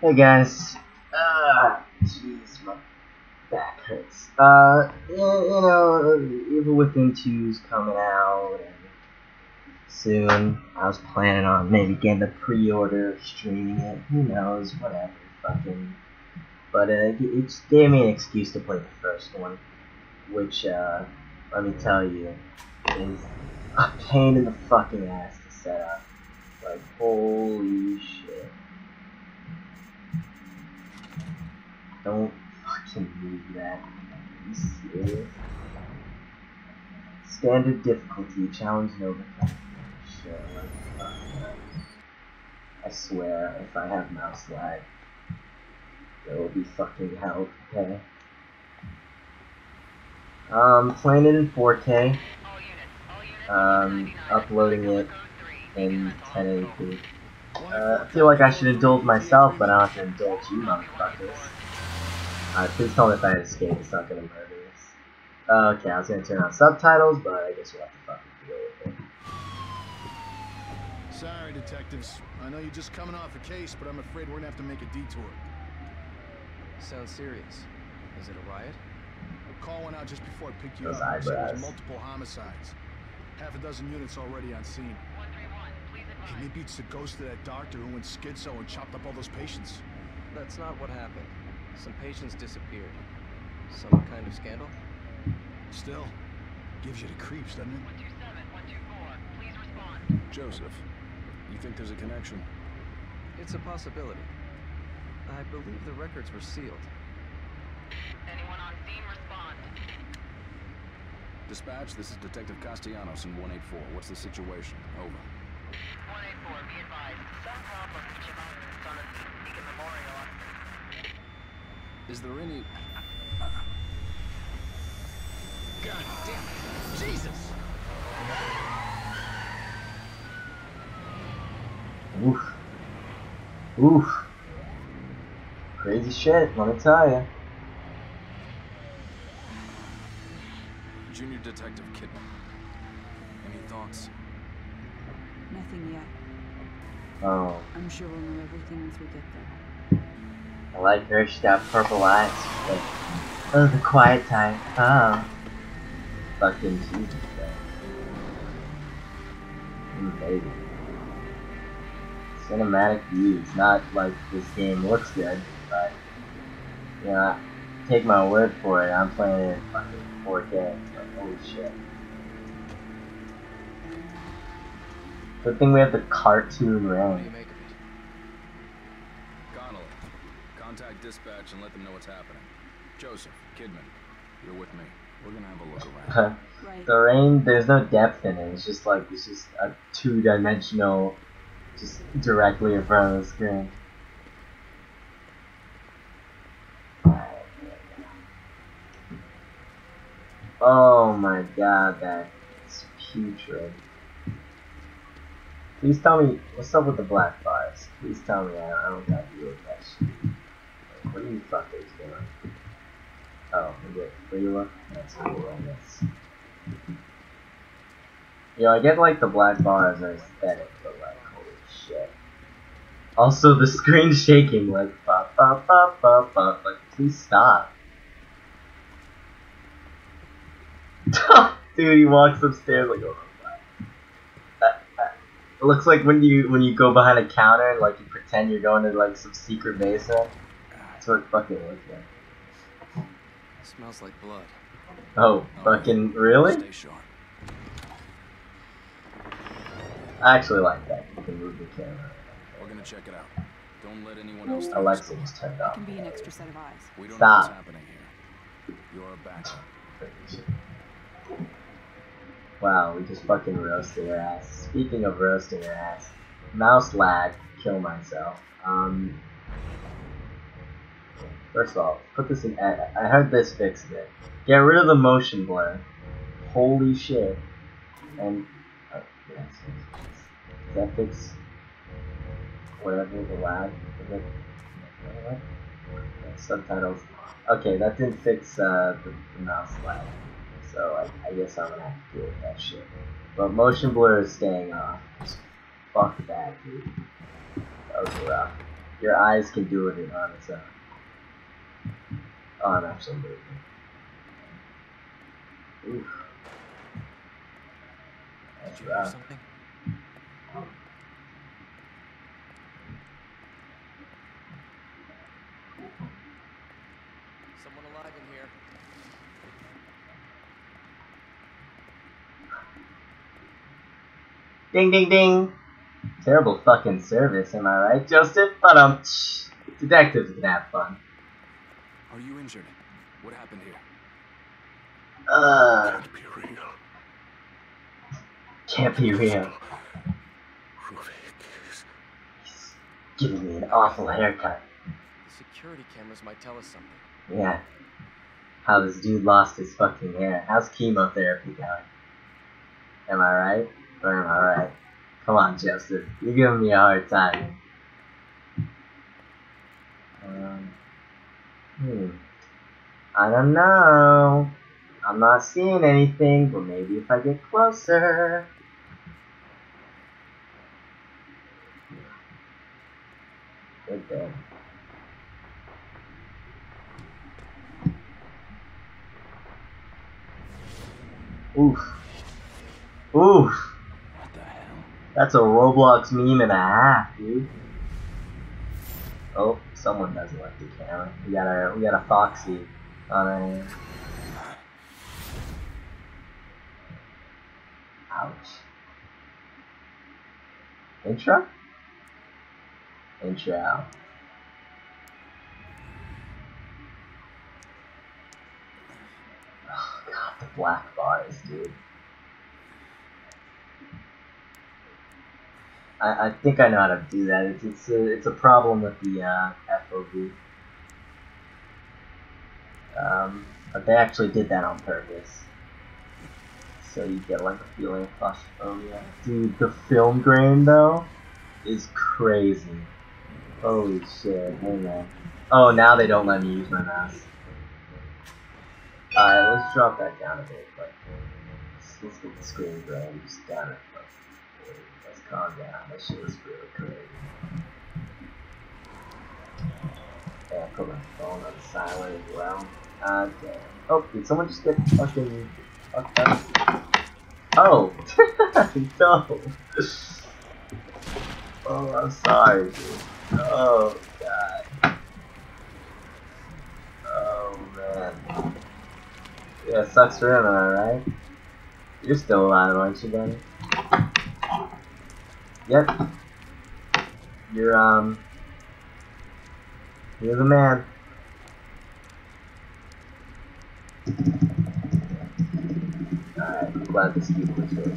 Hey guys, jeez, my back hurts. You know, Evil Within 2 is coming out soon. I was planning on maybe getting the pre-order, streaming it, who knows, whatever, fucking. But it just gave me an excuse to play the first one, which, let me tell you, is a pain in the fucking ass to set up. Like, holy shit. Don't fucking move that. Are you serious? Standard difficulty, challenge and overcome. Sure, I swear, if I have mouse lag, there will be fucking hell, okay? Playing it in 4K. Uploading it in 1080p. I feel like I should indulge myself, but I don't have to indulge you motherfuckers. Please tell me if I had escape, it's not gonna murder us. Okay, I was gonna turn on subtitles, but I guess we'll have to fucking deal with it. Sorry, detectives. I know you're just coming off a case, but I'm afraid we're gonna have to make a detour. Sounds serious. Is it a riot? A call went out just before I picked you up. There's multiple homicides. Half a dozen units already on scene. 131, please advise. Maybe it's the ghost of that doctor who went schizo and chopped up all those patients. That's not what happened. Some patients disappeared. Some kind of scandal? Still, gives you the creeps, doesn't it? 127, 124, please respond. Joseph, you think there's a connection? It's a possibility. I believe the records were sealed. Anyone on scene, respond. Dispatch, this is Detective Castellanos in 184. What's the situation? Over. 184, be advised. Some problem with the monuments on a Beacon Memorial. Is there any... God damn it! Jesus! Oof. Oof. Crazy shit, let me tell ya. Junior Detective Kidman. Any thoughts? Nothing yet. Oh. I'm sure we'll know everything once we get there. I like her, she's got purple eyes, but oh, the quiet time, oh. Fucking Jesus though. Ooh, baby. Cinematic views, not like this game looks good, but, you know, take my word for it, I'm playing it in fucking 4K, like, holy shit. Good thing we have the cartoon round. Contact dispatch and let them know what's happening. Joseph, Kidman, you're with me. We're gonna have a look around. Right. The rain, there's no depth in it. It's just like, it's just a two-dimensional, just directly in front of the screen. Oh my god, that's putrid. Please tell me, what's up with the black bars? Please tell me I don't got to deal with that shit. What are you fuckers doing? Oh, okay. Where you look? That's cool, I guess. Yo, I get like the black bars are aesthetic, but like, holy shit. Also, the screen shaking, like, ba ba ba ba ba. Like, please stop. Dude, he walks upstairs like, oh. It looks like when you go behind a counter and like you pretend you're going to like some secret basement. That's what it fucking looks like. It smells like blood. Oh, fucking really? Stay sharp. I actually like that. You can move the camera. We're gonna check it out. Don't let anyone else. Alexa was turned off. It can be an extra set of eyes. We don't know what's happening here. You're a backup. Wow, we just fucking roasted her ass. Speaking of roasting her ass, mouse lag, kill myself. First of all, put this in. I heard this fixed it. Get rid of the motion blur. Holy shit. And yes, does that fix whatever the lag? Subtitles. Okay, that didn't fix the mouse lag. So I guess I'm gonna have to deal with that shit. But motion blur is staying off. Fuck that, dude. That was rough. Your eyes can do it on its own. On absolutely. Oof. Did you hear something? Oh. Someone alive in here. Ding ding ding. Terrible fucking service, am I right, Joseph? But detectives can have fun. Are you injured? What happened here? Can't be real. Can't be real. He's giving me an awful haircut. The security cameras might tell us something. Yeah. How this dude lost his fucking hair. How's chemotherapy going? Am I right? Or am I right? Come on, Justin. You're giving me a hard time. I don't know. I'm not seeing anything, but maybe if I get closer. Good day. Oof. Oof. That's a Roblox meme and a half, dude. Oh, someone doesn't like the camera. We got a Foxy on our hands. Ouch. Intro? Intro. Oh god, the black bars, dude. I think I know how to do that. It's a problem with the FOV. But they actually did that on purpose. So you get like a feeling of claustrophobia. Dude, the film grain though is crazy. Holy shit, hang on. Oh, now they don't let me use my mouse. Alright, let's drop that down a bit, but let's get the screen grain just down it. Let's calm down, that shit was really crazy. Yeah, I put my phone on silent as well. Damn. Oh, did someone just get fucking fucked up? Oh! No! Oh, I'm sorry, dude. Oh, god. Oh, man. Yeah, it sucks for him, alright? You're still alive, aren't you, buddy? Yep. You're the man. Alright, I'm glad this people was really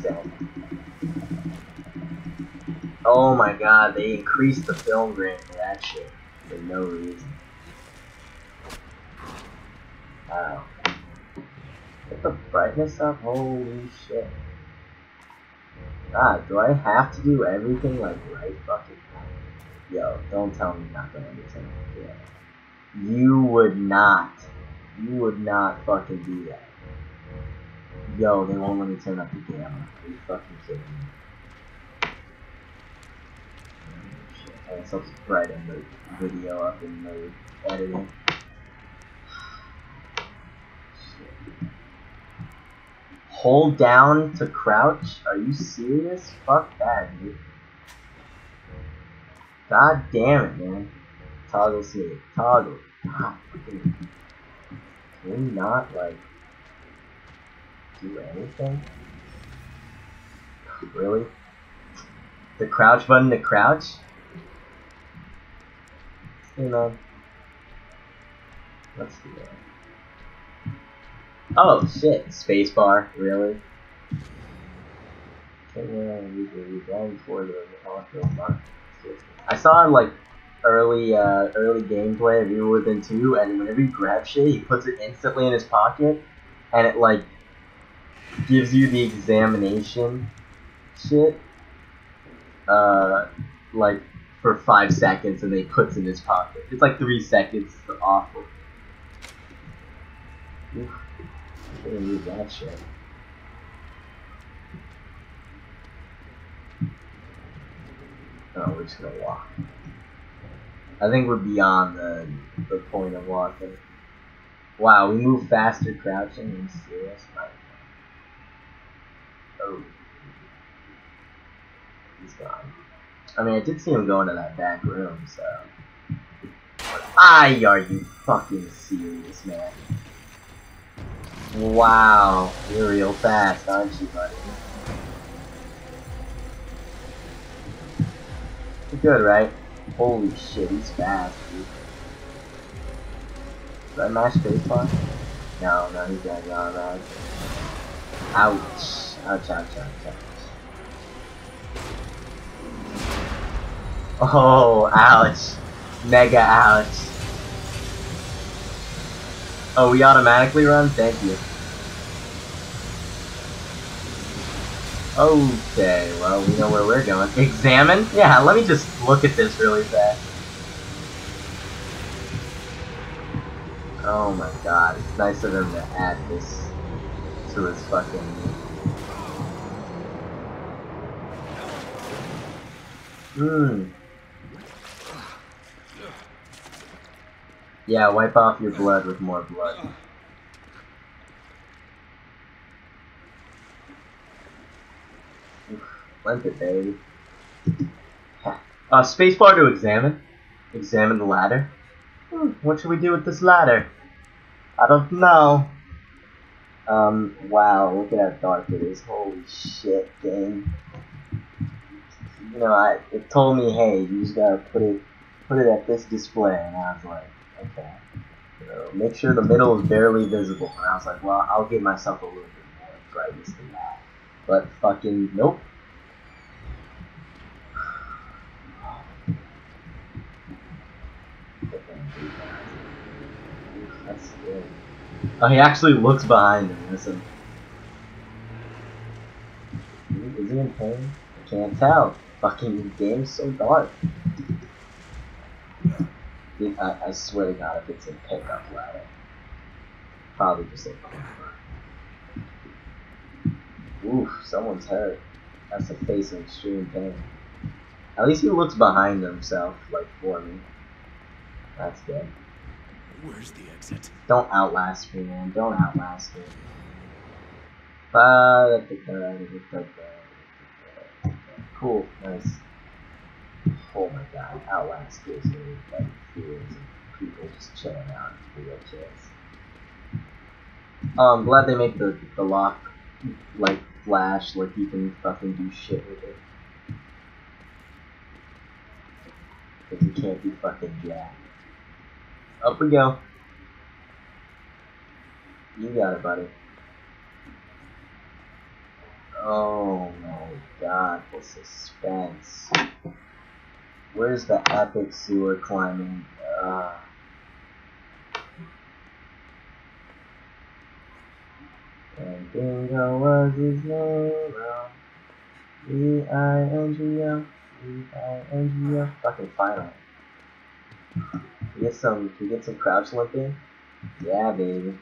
sad. Oh my god, they increased the film grain for that shit. For no reason. Wow. Get the brightness up, holy shit. God, do I have to do everything like right fucking now? Yo, don't tell me not gonna do something like that. You would not fucking do that. Yo, they won't let me turn up the camera. Are you fucking kidding me? Shit, I guess I'll just brighten the video up in the editing. Shit. Hold down to crouch? Are you serious? Fuck that, dude. God damn it, man. Toggle see. Toggle. God, can we not, like, do anything? Really? The crouch button to crouch? You know. Let's do that. Oh shit, spacebar, really? I saw like early gameplay of Evil Within 2, and whenever you grab shit, he puts it instantly in his pocket, and it like gives you the examination shit, like for 5 seconds, and then he puts it in his pocket. It's like 3 seconds. It's awful. Oof. I didn't use that shit. Oh, we're just gonna walk. I think we're beyond the point of walking. Wow, we move faster crouching. Are you serious? Oh. He's gone. I mean, I did see him go into that back room, so... Ay, are you fucking serious, man? Wow, you're real fast, aren't you, buddy? You're good, right? Holy shit, he's fast, dude. Did I mash spacebar? No, no, he's got it on that. Ouch. Ouch, ouch, ouch, ouch. Oh, ouch. Mega ouch. Oh, we automatically run? Thank you. Okay, well, we know where we're going. Examine? Yeah, let me just look at this really fast. Oh my god, it's nice of him to add this to his fucking... Yeah, wipe off your blood with more blood. Limp it, baby. Spacebar to examine. Examine the ladder. What should we do with this ladder? I don't know. Wow, look at how dark it is. Holy shit, game. You know, it told me, hey, you just gotta put it at this display, and I was like, okay. So make sure the middle is barely visible, and I was like, well, I'll give myself a little bit more brightness than that. But fucking nope. That's scary. Oh, he actually looks behind him. Listen. Is he in pain? I can't tell. Fucking game's so dark. I swear to God, if it's a pickup ladder, probably just a pickup. Oof, someone's hurt. That's a face of extreme pain. At least he looks behind himself, like for me. That's good. Where's the exit? Don't outlast me, man. Don't outlast me. Cool. Nice. Oh my god. Outlast gives me like feelings of people just chilling out in wheelchairs. I'm glad they make the lock like flash, like you can fucking do shit with it. Cause you can't do fucking jack. Up we go. You got it, buddy. Oh my god, the suspense. Where's the epic sewer climbing? And Bingo was his name. B-I-N-G-O. B-I-N-G-O. Fucking final. Can we get some crouch limping? Yeah, baby.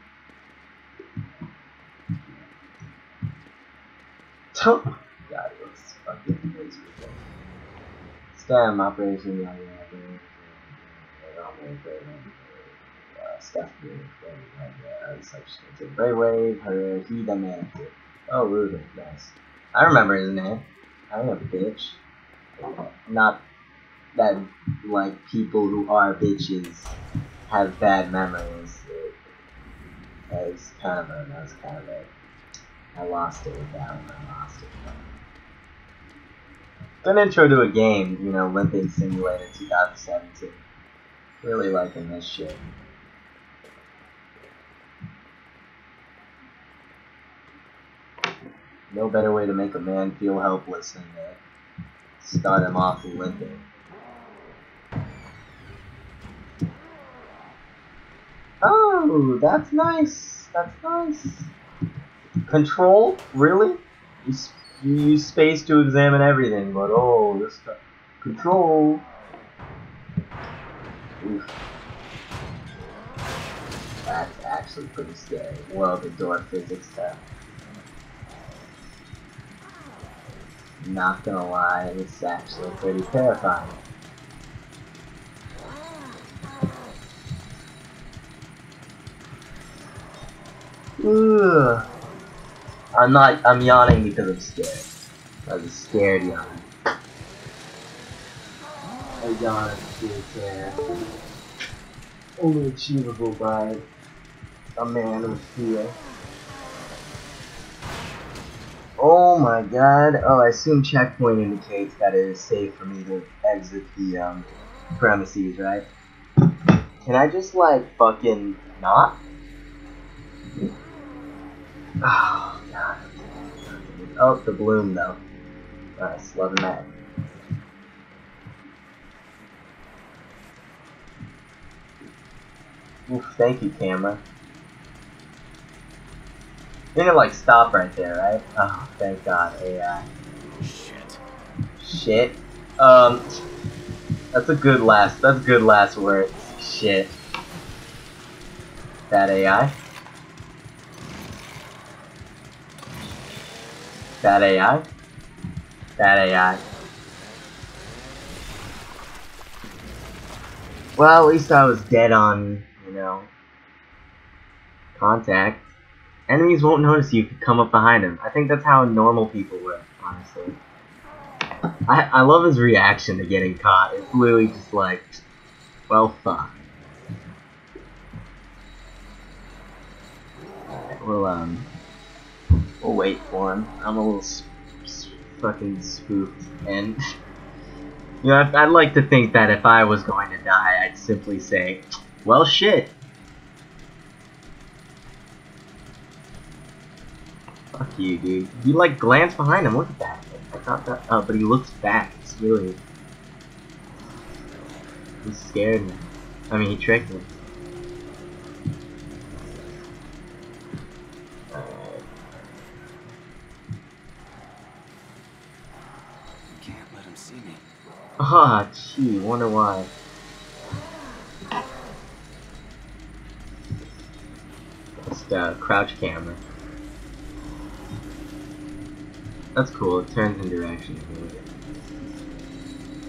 God, it looks fucking crazy. Stem operation, brainwave, her, he demands it. Oh, Ruben, nice. I remember his name. I am a bitch. Not that, like, people who are bitches have bad memories. That was kind of a... I lost it with that one, I lost it. It's an intro to a game, you know, Limping Simulator 2017. Really liking this shit. No better way to make a man feel helpless than to start him off limping. Oh, that's nice. That's nice. Control? Really? You use space to examine everything, but oh, this stuff. Control. Oof. That's actually pretty scary. Well, the door physics stuff. Not gonna lie, it's actually pretty terrifying. Ugh. I'm yawning because I'm scared. I was scared yawn. I yawn is scared. Only achievable by a man of fear. Oh my god. Oh, I assume checkpoint indicates that it is safe for me to exit the premises, right? Can I just like fucking not? Oh god. Oh, the balloon though. Nice, loving that. Oof, thank you, camera. You're gonna like stop right there, right? Oh, thank god, AI. Shit. Shit. That's a good last. That's a good last word. Shit. That AI. That AI? That AI. Well, at least I was dead on, you know, contact. Enemies won't notice you if you come up behind him. I think that's how normal people work, honestly. I love his reaction to getting caught. It's literally just like, well, fuck. Alright, we'll wait for him. I'm a little fucking spooked, and you know, I'd like to think that if I was going to die, I'd simply say, well, shit. Fuck you, dude. You like glance behind him. Look at that. I thought that. Oh, but he looks back. It's really. He scared me. I mean, he tricked me. Alright. Can't let him see me. Ah, oh, gee. Wonder why. Just crouch camera. That's cool, it turns in direction here.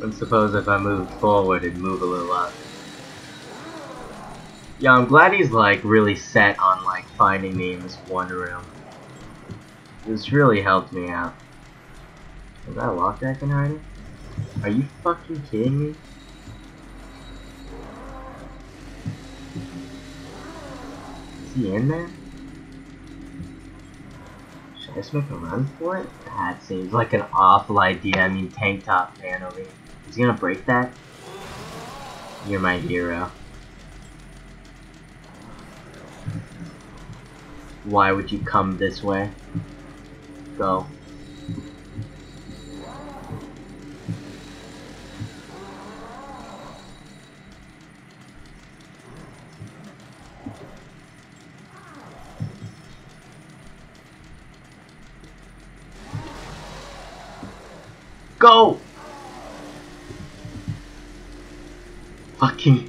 And suppose if I moved forward, it'd move a little up. Yeah, I'm glad he's like really set on like finding me in this one room. This really helped me out. Is that a lockjack in hiding? Are you fucking kidding me? Is he in there? Just make a run for it? That seems like an awful idea. I mean, tank top fan over here. Is he gonna break that? You're my hero. Why would you come this way? Go. Go! Fucking,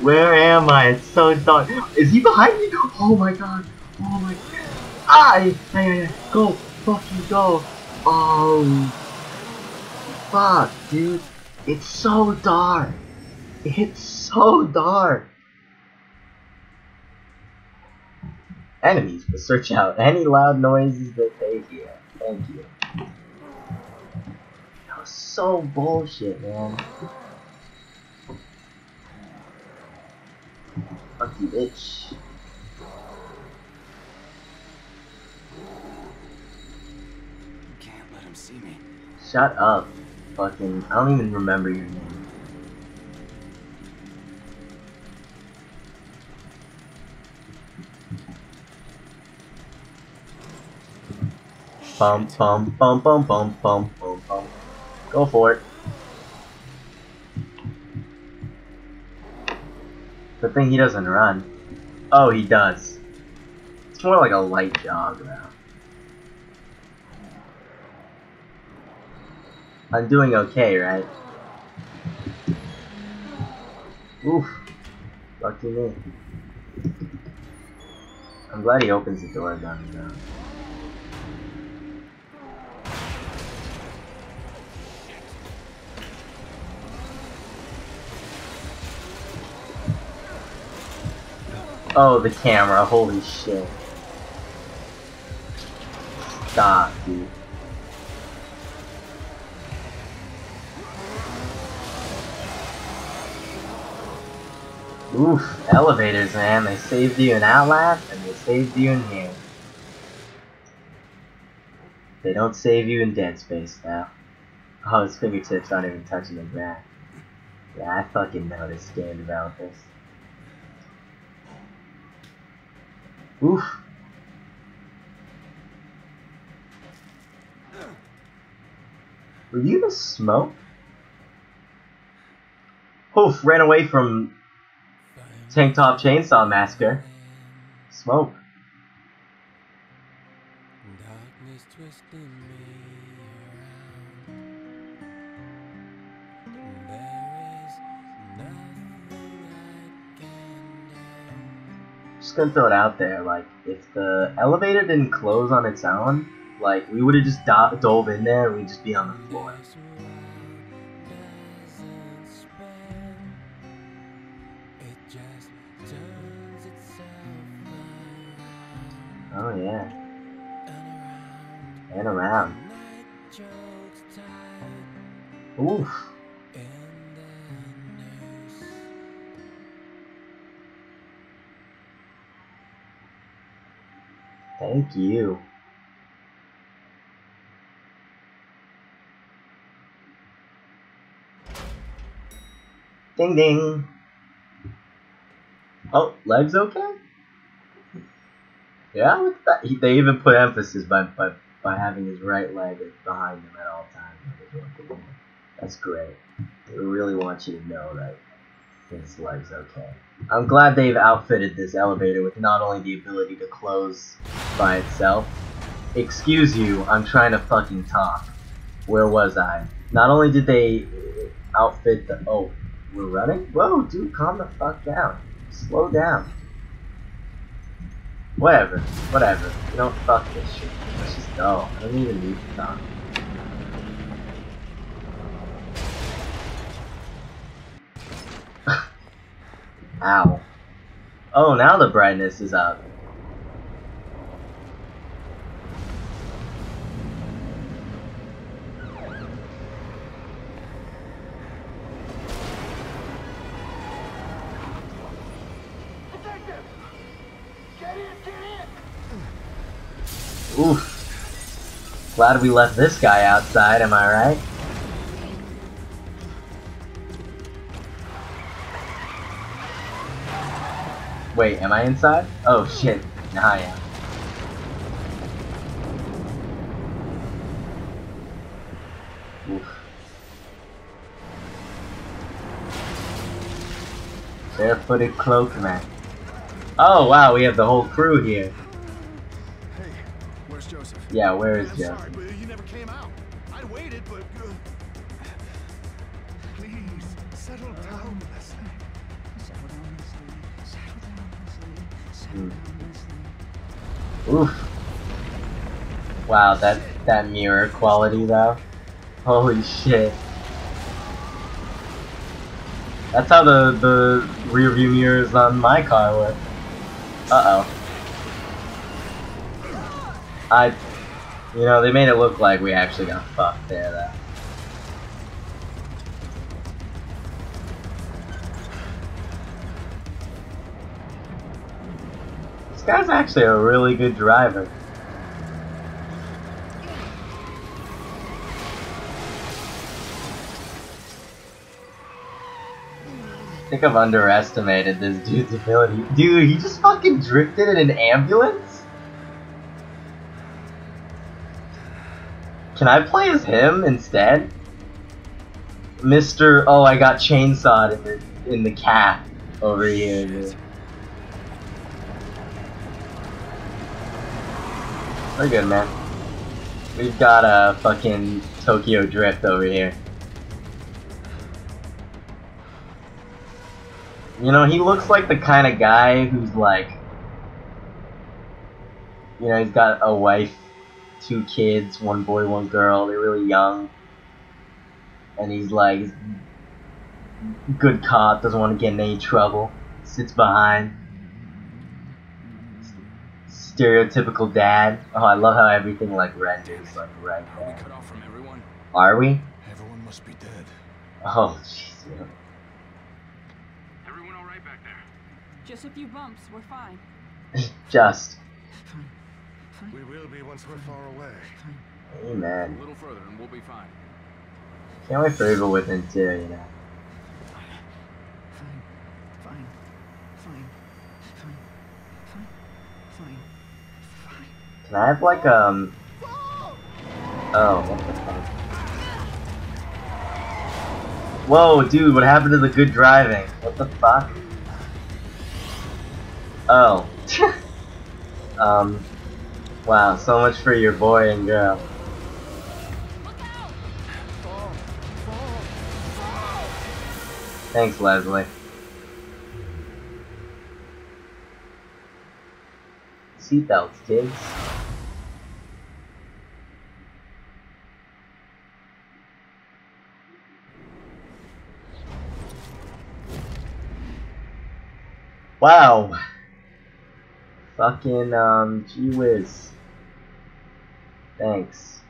where am I? It's so dark. Is he behind me? Oh my god. Oh my god. Ah, go. Fucking go. Oh. Fuck, dude. It's so dark. It's so dark. Enemies will search out any loud noises that they hear. Thank you. So bullshit, man. Fuck you, bitch. Can't let him see me. Shut up, fucking. I don't even remember your name. Bum bum bum bum bum bum bum bum. Go for it. Good thing he doesn't run. Oh, he does. It's more like a light jog now. I'm doing okay, right? Oof. Lucky me. I'm glad he opens the door down the ground. Oh, the camera. Holy shit. Stop, dude. Oof, elevators, man. They saved you in Outlast, and they saved you in here. They don't save you in Dead Space now. Oh, his fingertips aren't even touching the ground. Yeah, I fucking know this game developers. Oof. Were you the smoke? Oof, ran away from Tank Top Chainsaw Massacre. Smoke. Darkness twisting me around. There is nothing I can do. Just gonna throw it out there, like, if the elevator didn't close on its own, like, we would've just dove in there and we'd just be on the floor. Oh yeah. And around. Oof. Thank you. Ding ding. Oh, legs okay? Yeah, they even put emphasis by having his right leg behind him at all times. That's great. They really want you to know that his leg's okay. I'm glad they've outfitted this elevator with not only the ability to close by itself. Excuse you, I'm trying to fucking talk. Where was I? Not only did they outfit the... Oh, we're running? Whoa, dude, calm the fuck down. Slow down. Whatever, whatever. You don't fuck this shit. Let's just go. I don't even need to talk. Ow. Oh, now the brightness is up. Oof. Glad we left this guy outside, am I right? Wait, am I inside? Oh shit, now I am. Oof. Barefooted cloakman. Oh wow, we have the whole crew here. Joseph. Yeah, where is Joseph? Sorry, but you never came out. I waited, but please settle down, Leslie. Settle down, Leslie. Settle down, Leslie. Settle down, Leslie. Oof. Wow, that mirror quality though. Holy shit. That's how the rear view mirrors on my car work. Uh oh. You know, they made it look like we actually got fucked there, though. This guy's actually a really good driver. I think I've underestimated this dude's ability. Dude, he just fucking drifted in an ambulance? Can I play as him instead? Mr. Oh, I got chainsawed in the cat over here. Dude. We're good, man. We've got a fucking Tokyo Drift over here. You know, he looks like the kind of guy who's like... You know, he's got a wife. 2 kids, 1 boy, 1 girl, they're really young. And he's like, good cop, doesn't want to get in any trouble, sits behind. stereotypical dad. Oh, I love how everything like renders like right now. Are we cut off from everyone? Are we? Everyone must be dead. Oh, jeez. Yeah. Everyone all right back there? Just a few bumps. We're fine. Just. We will be once we're far away. Amen. A little further and we'll be fine. Can't wait for Evil Within 2, you know. Fine. Can I have like oh, what the fuck? Whoa, dude, what happened to the good driving? What the fuck? Oh. Wow, so much for your boy and girl. Thanks, Leslie. Seatbelts, kids. Wow. Fucking, gee whiz. Thanks.